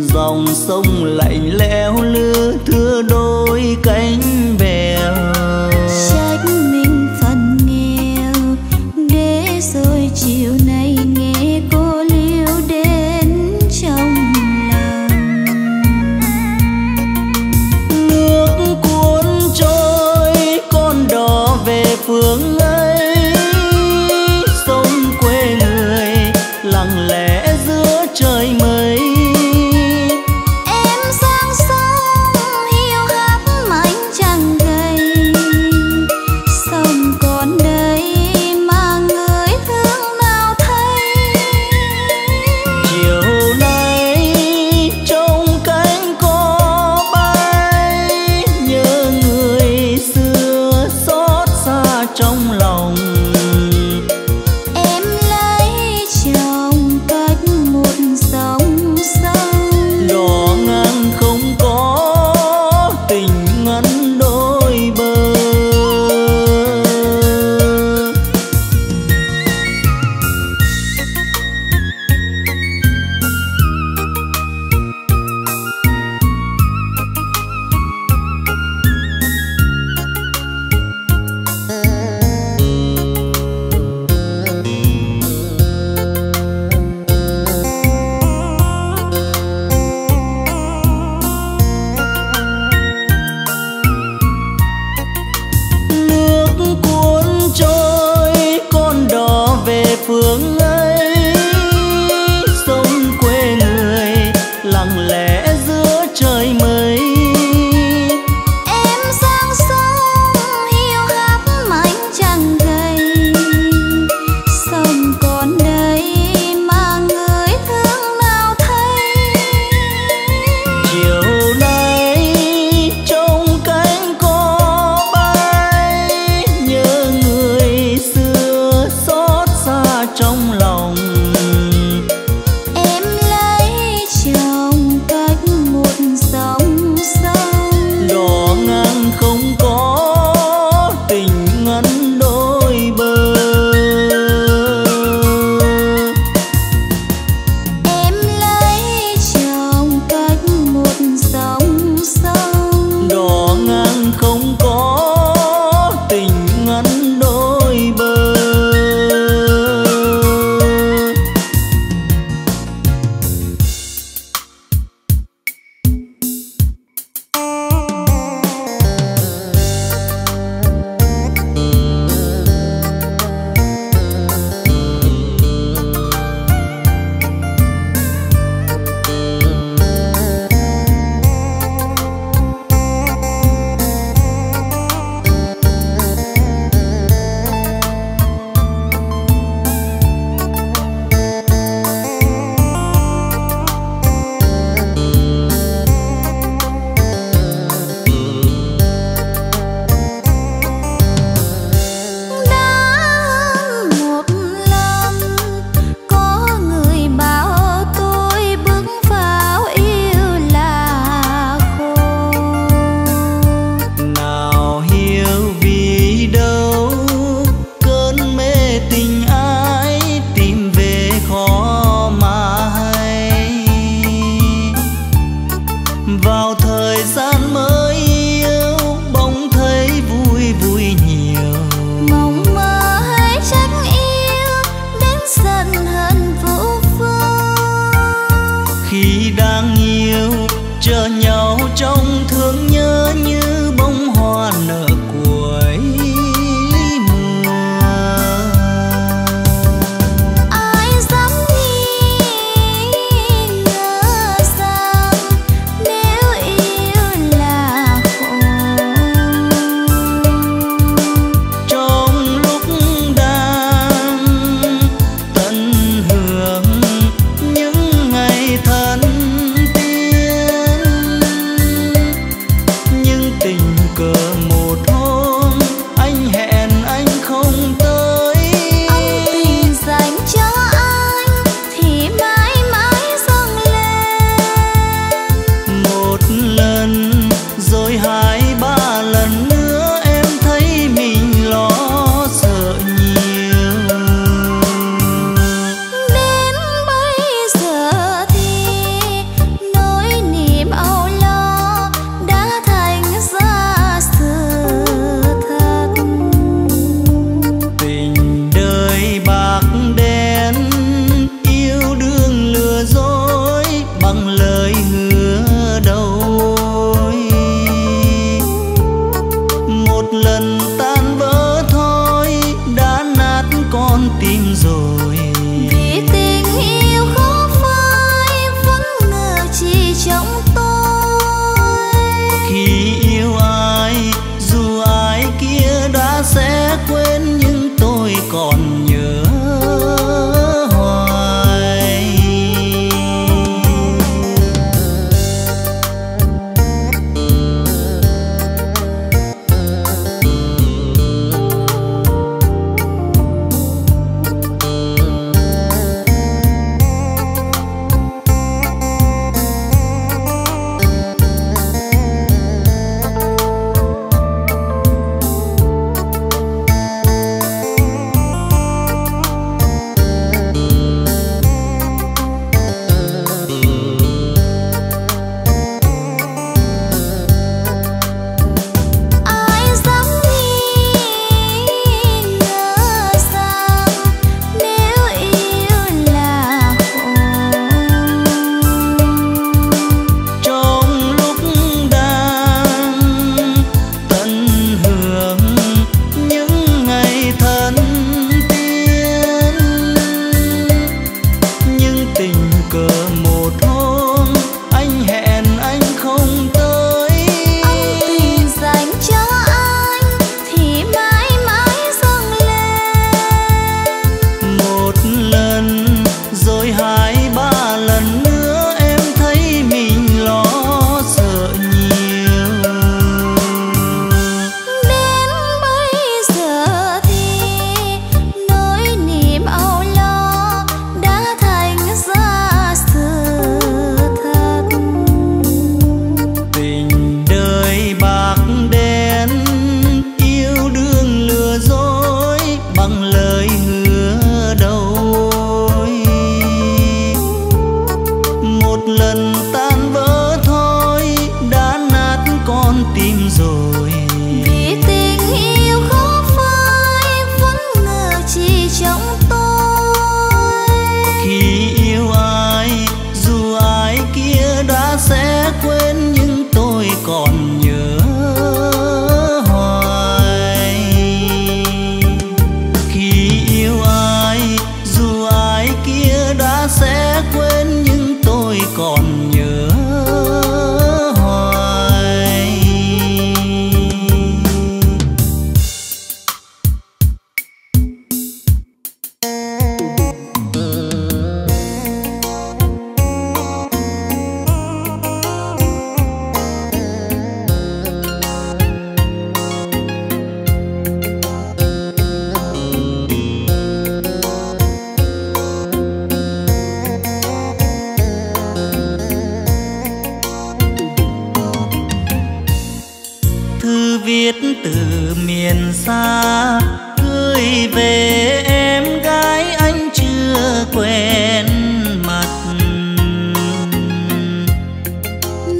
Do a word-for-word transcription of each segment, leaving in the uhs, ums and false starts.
dòng sông lạnh lẽo lưa thưa đôi cánh bèo. Trách mình phần nghèo để rồi chiều nay nghe cô liêu đến trong lòng. Nước cuốn trôi con đò về phương ấy, sông quê người lặng lẽ giữa trời mây. một lần tan vỡ thôi, đã nát con tim rồi. Vì tình yêu khó phai vẫn ngờ chỉ trong tôi. Khi yêu ai, dù ai kia đã sẽ quên, nhưng tôi còn nhớ hoài. Khi yêu ai, dù ai kia đã sẽ quên, nhưng tôi còn nhớ hoài. Thư viết từ miền xa gửi về em gái anh chưa quen mặt.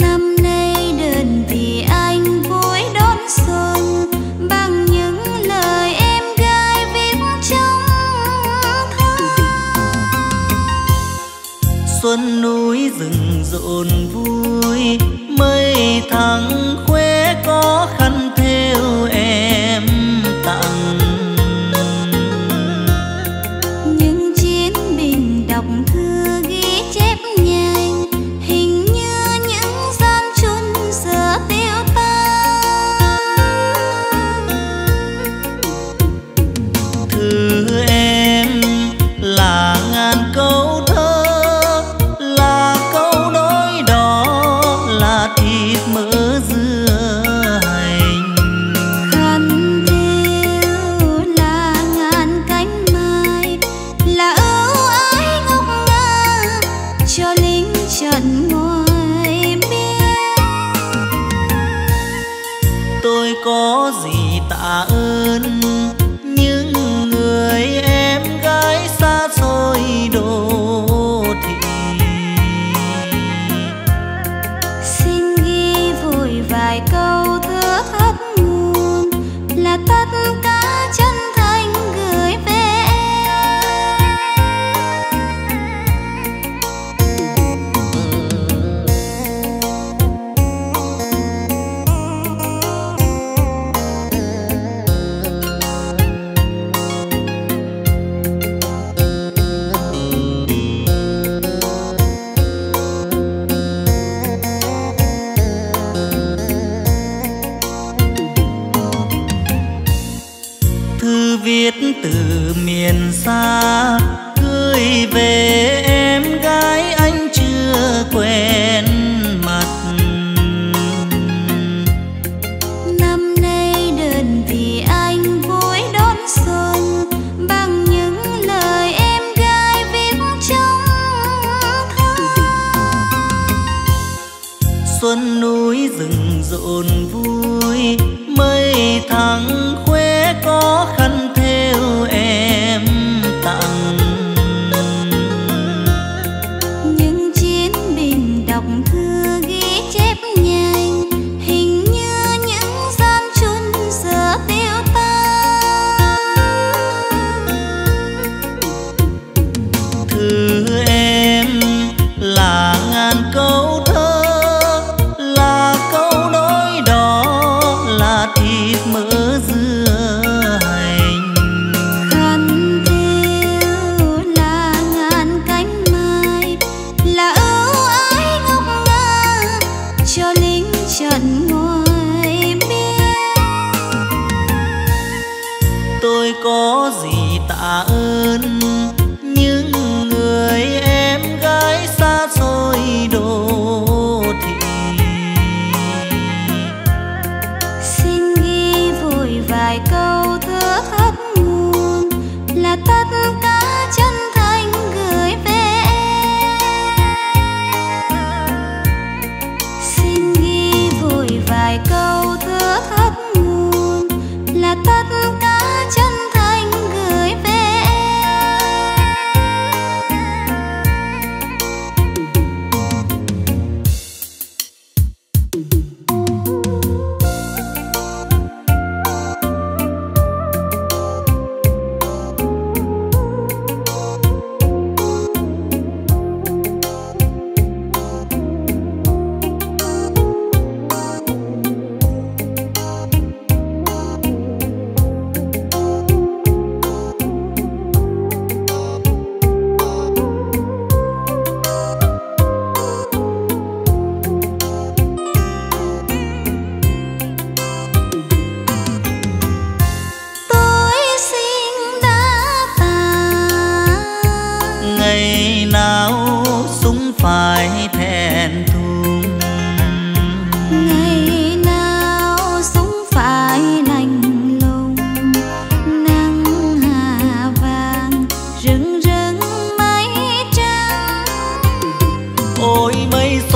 Năm nay đơn vì anh vui đón xuân bằng những lời em gái viết trong thơ. Xuân núi rừng rộn vui, mây tháng khoe có khăn thêu em tặng. Những chiến binh đọc thư ghi chép nhanh, hình như những gian chun giờ tiêu tan. Thư em là ngàn câu thơ, là câu nói đó, là thịt mỡ dưa hành. Khăn thêu là ngàn cánh mai, là ưu ái ngọc ngà cho lính trận ngoài biên. Tôi có gì tạ ơn những người em gái xa xôi đô thị. Xin ghi vội vài câu thơ thắt nguồn, là tất cả chân thành gửi về em. Thư viết từ miền xa gửi về em gái anh chưa quen mặt. Năm nay đơn vì anh vui đón xuân bằng những lời em gái viết trong thơ. Xuân núi rừng rộn vui, mây tháng khoe có khăn thêu em tặng. Những chiến binh đọc thư ghi chép nhanh, hình như những gian chun giờ tiêu tan. Thư em là ngàn câu thơ, là câu nói đó, là thịt mỡ dưa hành. Khăn thêu là ngàn cánh mai, là ưu ái ngọc ngà cho lính ta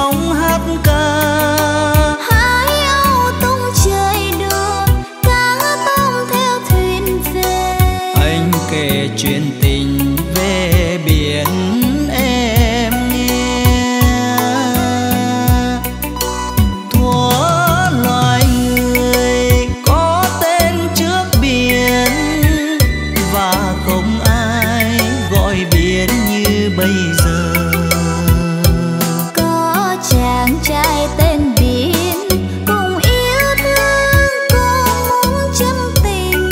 sóng hát ca. Hái âu tung trời đường, cá tông theo thuyền về. Anh kể chuyện tình về biển em nghe. Thuở loài người có tên trước biển, và không ai gọi biển như bây giờ. Chàng trai tên biển cùng yêu thương, cùng muốn chân tình.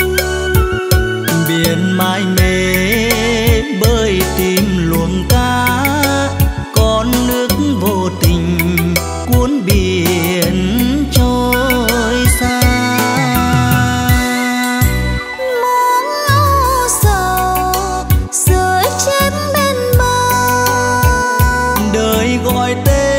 Biển mãi mê bơi tìm luồng cá, con nước vô tình cuốn biển trôi xa. Muốn âu sầu rồi chết bên bờ, đời gọi tên.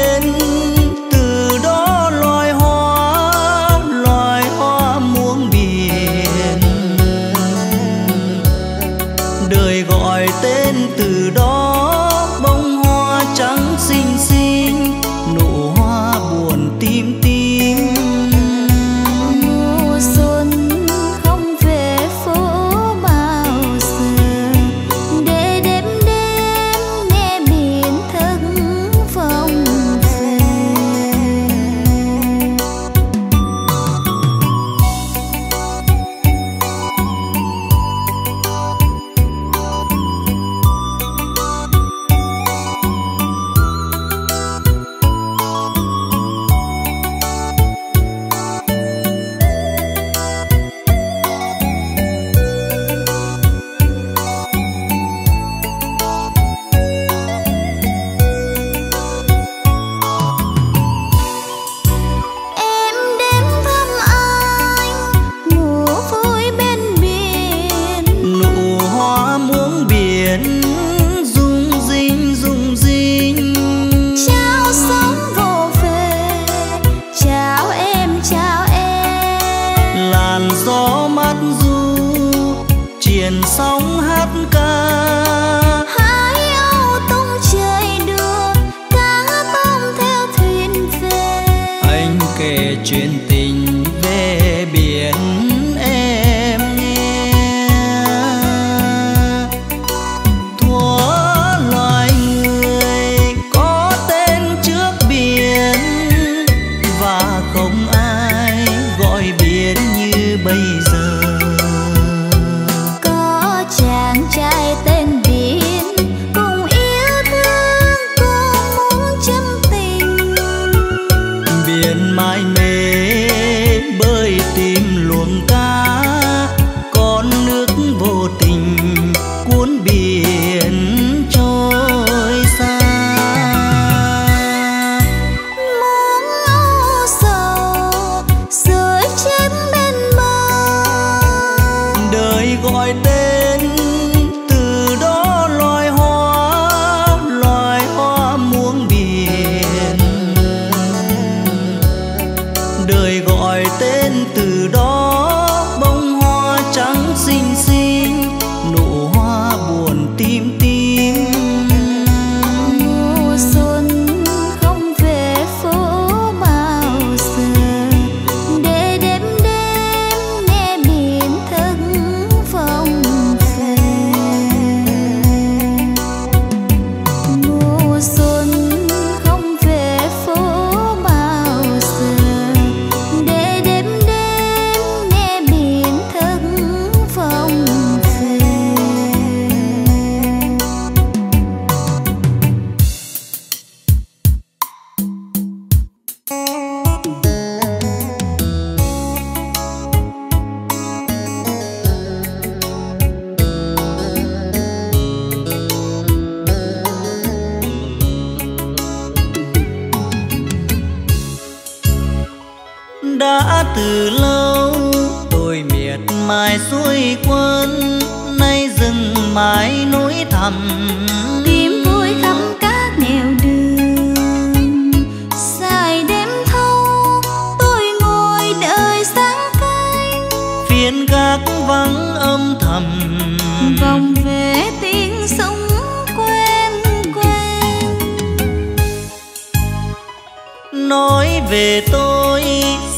Nói về tôi,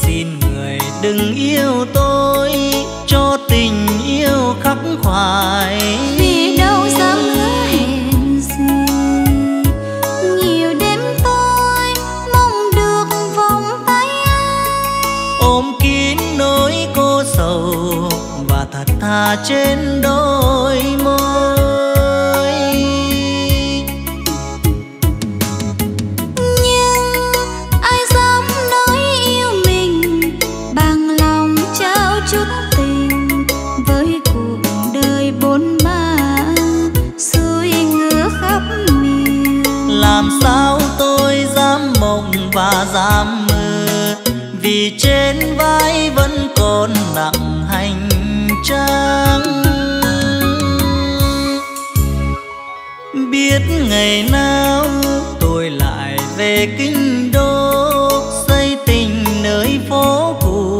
xin người đừng yêu tôi, cho tình yêu khắc khoải. Vì đâu dám hứa hẹn gì, nhiều đêm tôi mong được vòng tay ai. Ôm kín nỗi cô sầu và thật thà trên đôi môi. Và dám mơ vì trên vai vẫn còn nặng hành trang. Biết ngày nào tôi lại về kinh đô, xây tình nơi phố cũ.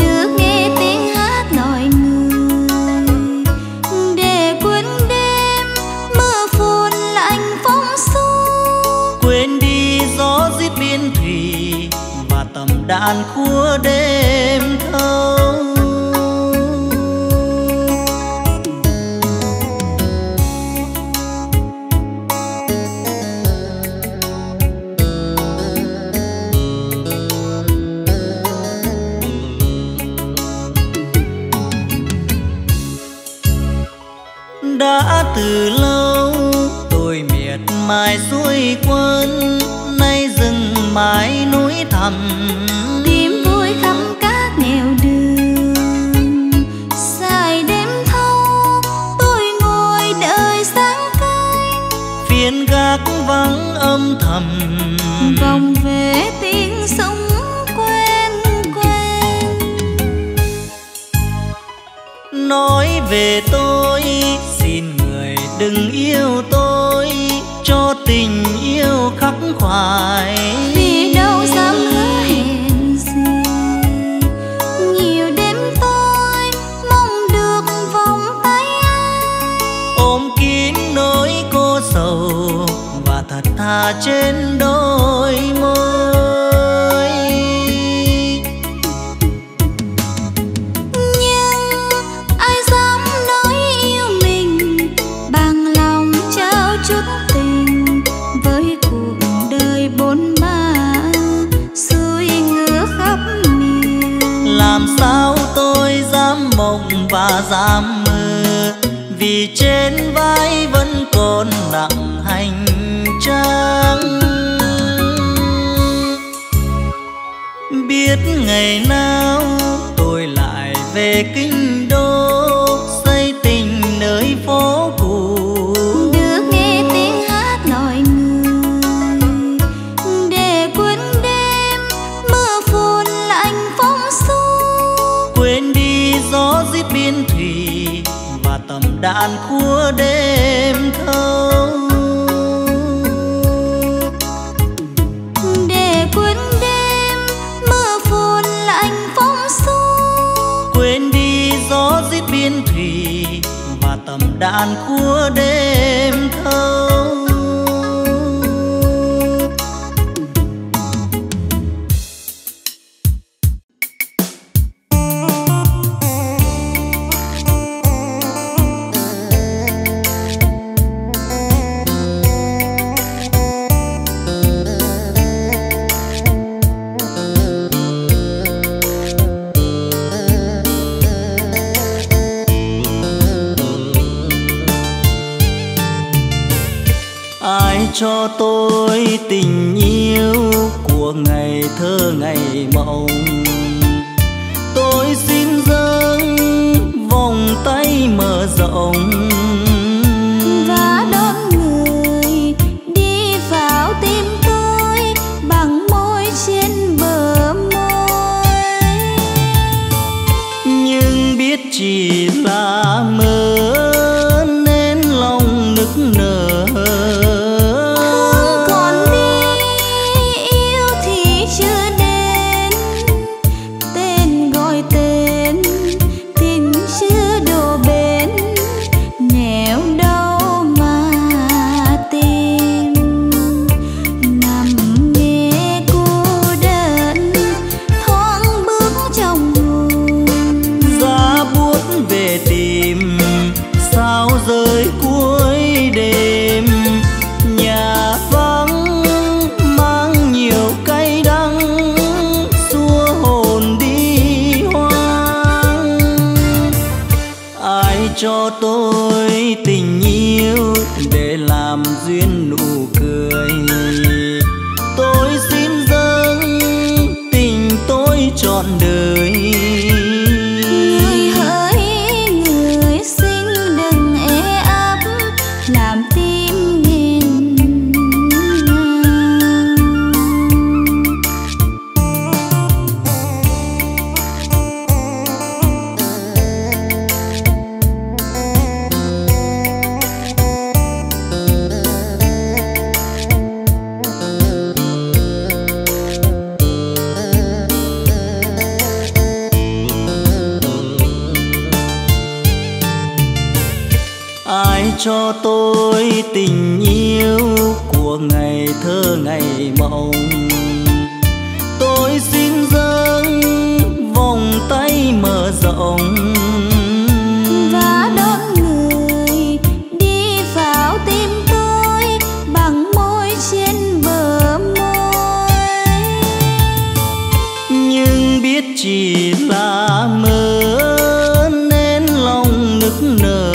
Được nghe tiếng hát nổi người, để quên đêm mưa phùn lạnh phong xô. Quên đi gió giết biên thủy và tầm đàn khua đêm thâu. Đã từ lâu tôi miệt mài xuôi quân, nay rừng mãi núi thẳm. Tìm vui khắp các nẻo đường, dài đêm thâu tôi ngồi đợi sáng canh. Phiên gác vắng âm thầm, vòng về tiếng súng quen quen. Nói về tôi, đừng yêu tôi, cho tình yêu khắc khoải. Vì đâu dám hứa hẹn gì, nhiều đêm tôi mong được vòng tay ai. Ôm kín nỗi cô sầu và thật thà trên đôi môi. Làm sao tôi dám mộng và dám mơ vì trên vai vẫn còn nặng hành trang. Biết ngày nào tôi lại về kinh đô, xây tình nơi phố cũ. Được nghe tiếng hát nổi người, để quên đêm mưa phùn lạnh phong xô. Quên đi gió giết biên thủy và tầm đàn khua đêm thâu. Để quên đêm mưa phùn lạnh phong xô. Quên đi gió giết biên thủy và tầm đàn khua đêm thâu. Cho tôi tình yêu của ngày thơ ngày mộng, tôi xin dâng vòng tay mở rộng và đón người đi vào tim tôi bằng môi trên bờ môi. Nhưng biết chỉ là mơ nên lòng nức nở. cho tôi tình yêu của ngày thơ ngày mộng. Tôi xin dâng vòng tay mở rộng và đón người đi vào tim tôi bằng môi trên bờ môi. Nhưng biết chỉ là mơ nên lòng nức nở.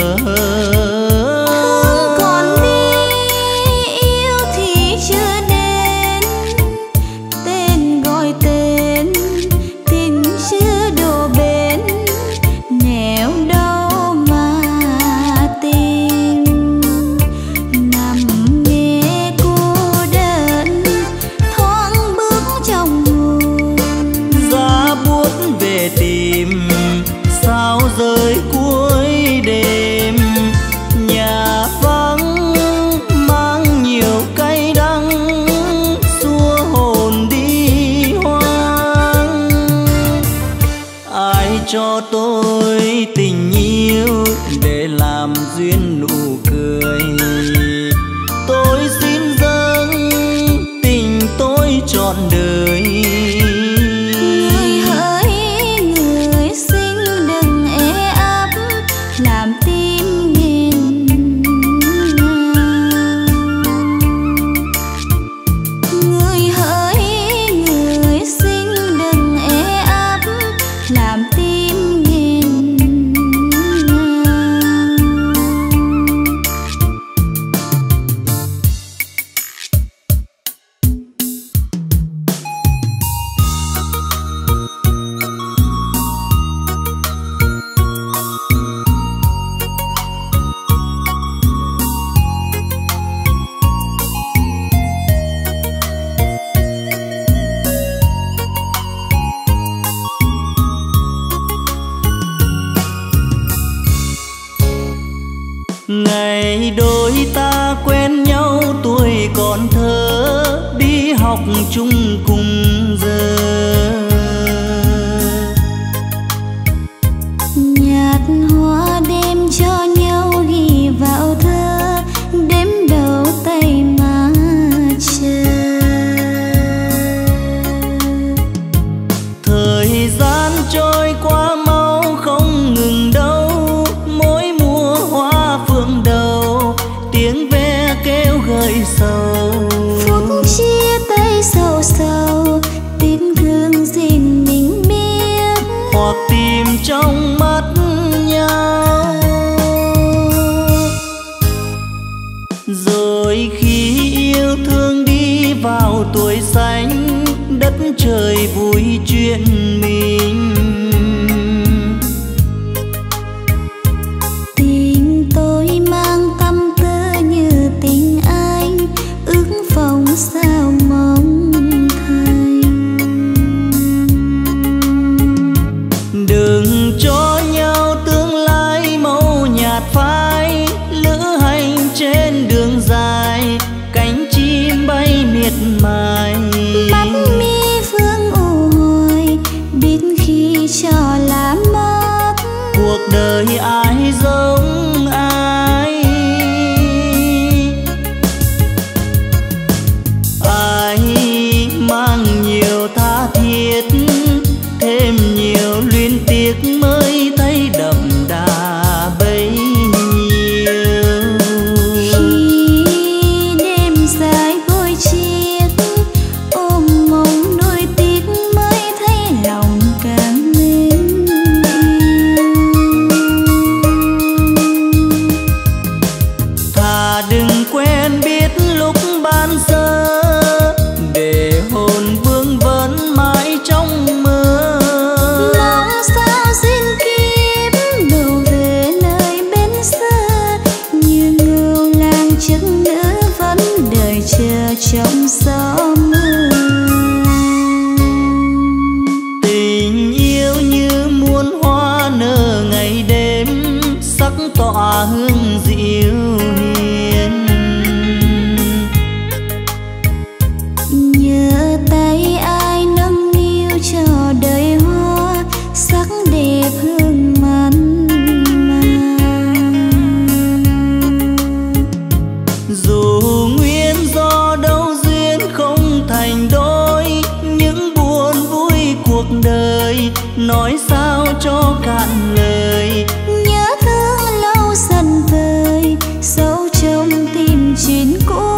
chơi, nói sao cho cạn lời. Nhớ thương lâu dần vơi, sâu trong tim chín cũ,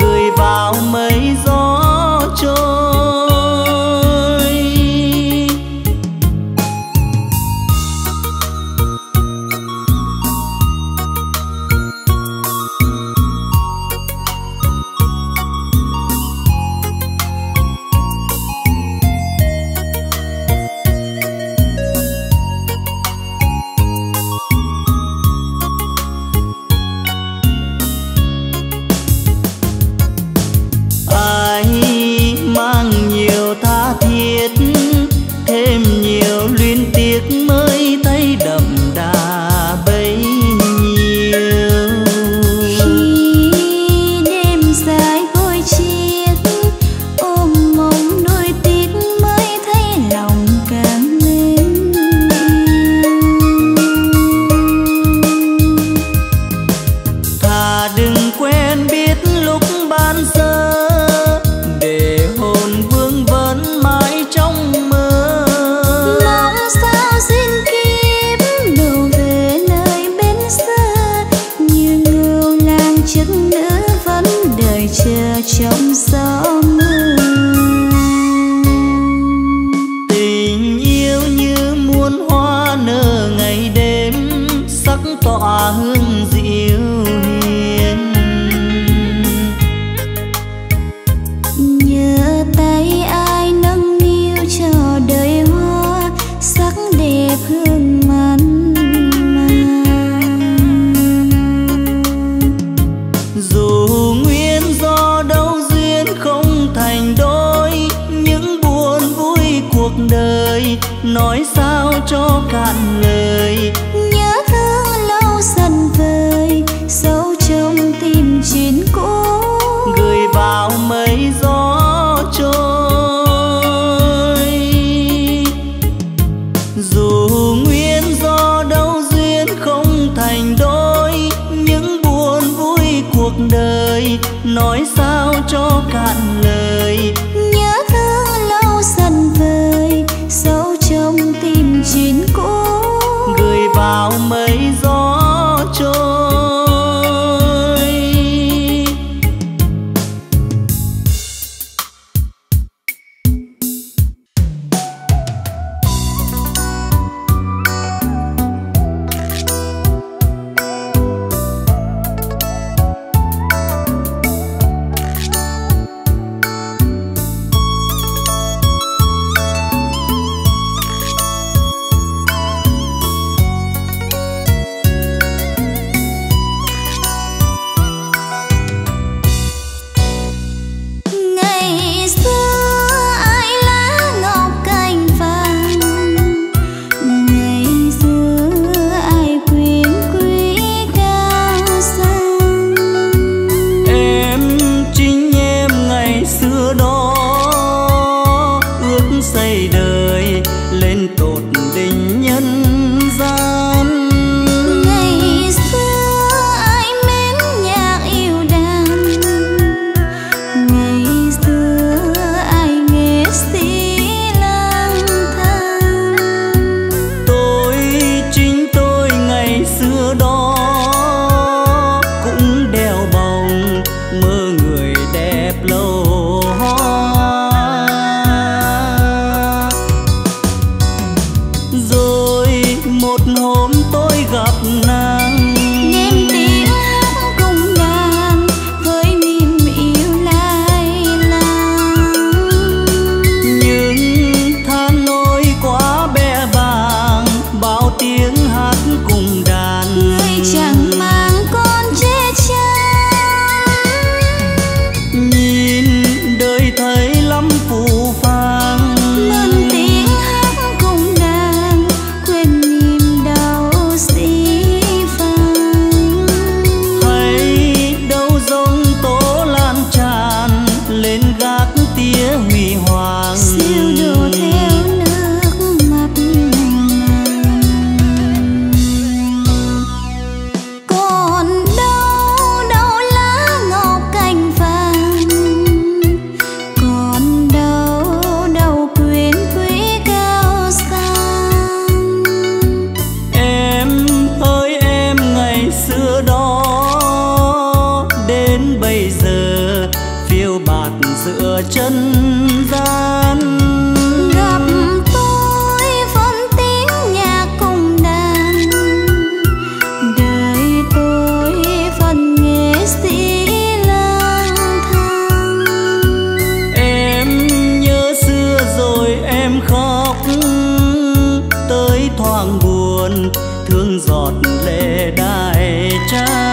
gửi vào mây gió trôi. Nói sao cho cạn lời, nhớ thương lâu dần vơi, sâu trong tim chín cũ, gửi vào mây gió trôi. Dù nguyên do đâu duyên không thành đôi, những buồn vui cuộc đời, nói sao cho cạn lời. Hãy trăng.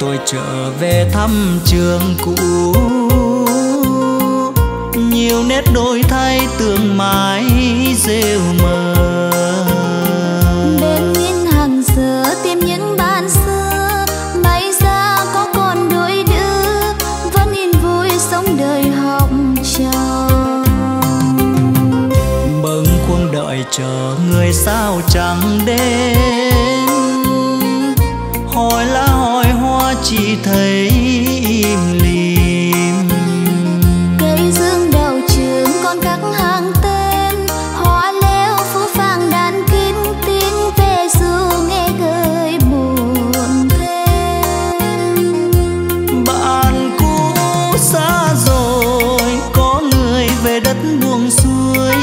tôi trở về thăm trường cũ, nhiều nét đổi thay tương mãi rêu mờ. Đêm nguyên hàng giờ tìm những bạn xưa, may ra có con đôi đứa vẫn yên vui sống đời học trò. Bâng khuâng đợi chờ người sao chẳng đến, hỏi lá hỏi hoa chỉ thấy im lìm. Cây dương đầu trường còn các hàng tên, hoa leo phú phàng đàn kín tiếng về du nghe gợi buồn thêm. Bạn cũ xa rồi, có người về đất buông xuôi,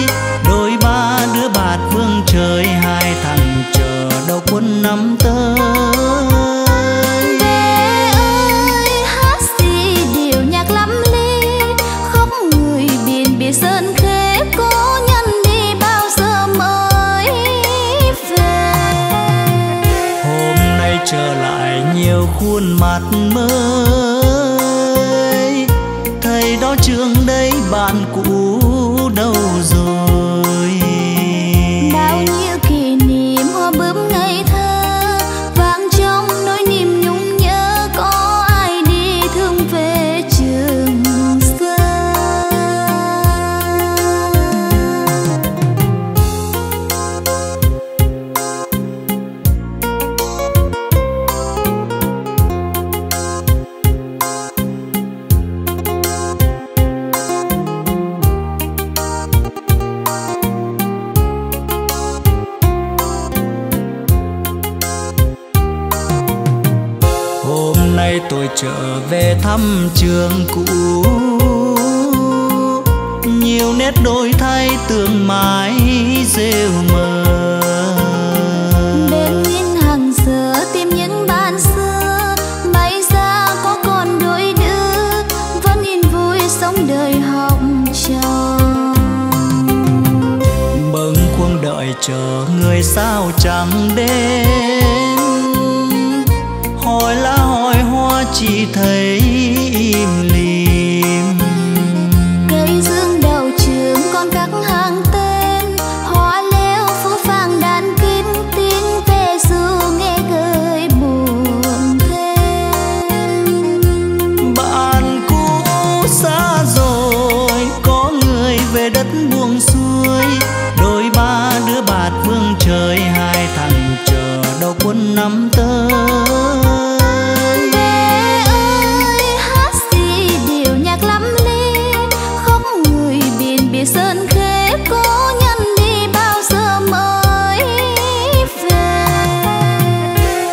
đôi ba đứa bạt vương trời, hai thằng chờ đầu quân năm tới. Trở lại nhiều khuôn mặt mới, thầy đó trường đây bạn cũ đâu rồi. Bao nhiêu kỷ niệm hoa bướm ngày thơ vang trong nỗi niềm nhung nhớ, có ai đi thương về trường xa. Tôi trở về thăm trường cũ, nhiều nét đổi thay tương mãi rêu mờ. Đêm nguyên hàng giờ tìm những bạn xưa, may ra có con đôi đứa vẫn yên vui sống đời học trò. Bâng khuâng đợi chờ người sao chẳng đến, hỏi lá hỏi hoa chỉ thấy im lìm. Cây dương đầu trường còn các hàng tên, hoa leo phú phàng đàn kín tiếng về du nghe gợi buồn thêm. Bạn cũ xa rồi, có người về đất buông xuôi, đôi ba đứa bạt vương trời, hai thằng chờ đầu quân năm tới. Sơn khế cố nhân đi bao giờ mới về.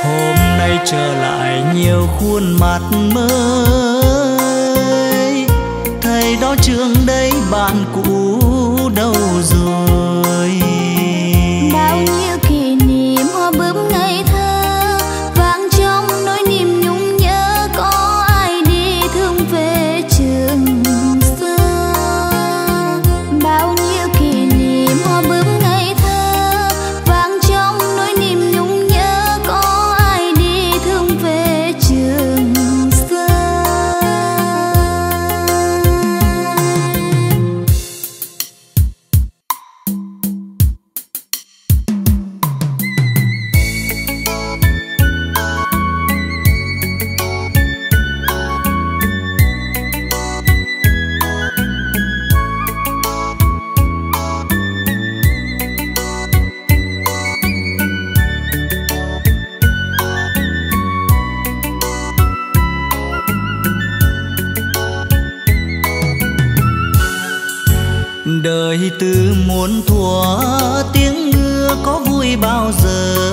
Hôm nay trở lại nhiều khuôn mặt mới, thầy đó trường đây bạn cũ đâu rồi. Bao nhiêu kỷ niệm hoa bướm ngày thơ vang trong nỗi niềm nhung nhớ, có ai đi thương về trường. Đời tư muốn thua tiếng mưa có vui bao giờ,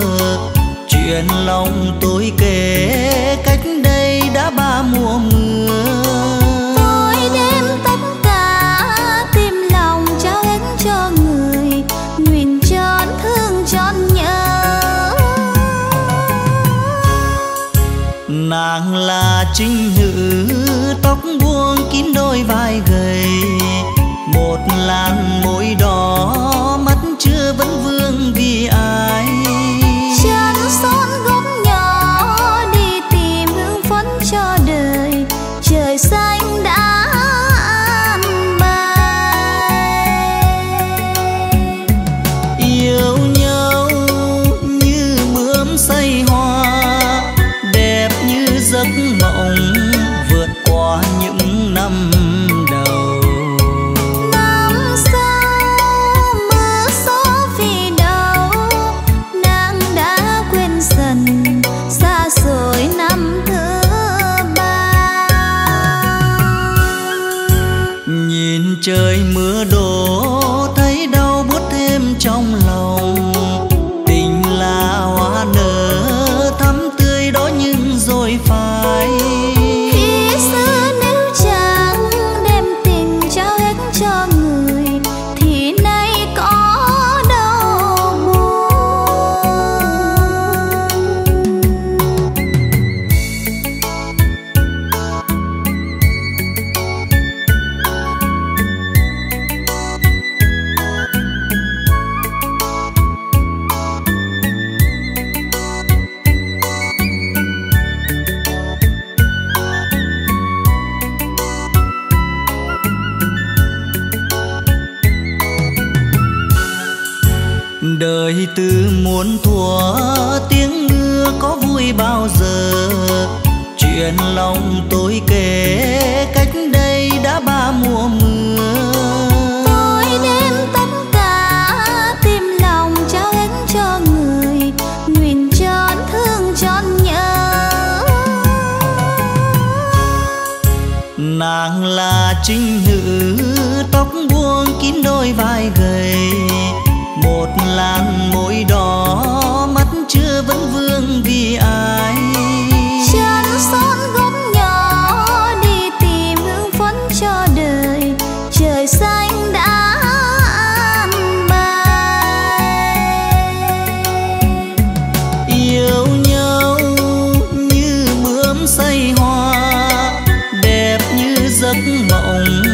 chuyện lòng tôi kể cách đây đã ba mùa mưa. Tôi đem tất cả tim lòng trao hết cho người, nguyện trọn thương trọn nhớ. Nàng là trinh nữ tóc buông kín đôi vai gầy, một làn môi đỏ mắt chưa vẫn vương vì ai. Chân son góc nhỏ đi tìm hương phấn say hoa đẹp như giấc mộng vượt qua những năm đầu. Năm sau mưa gió vì đâu nàng đã quên dần xa rồi năm thứ ba. Nhìn trời mưa đổ thấy đau buốt thêm trong lòng. Đời tư muốn thua tiếng mưa có vui bao giờ, chuyện lòng tôi kể cách đây đã ba mùa mưa. Tôi đem tất cả tim lòng trao hết cho người, nguyện trọn thương trọn nhớ. Nàng là trinh nữ tóc buông kín đôi vai gầy, một làn môi đỏ mắt chưa vẫn vương vì ai. Chân son gót nhỏ đi tìm hương phấn cho đời, trời xanh đã an bài. Yêu nhau như bướm say hoa đẹp như giấc mộng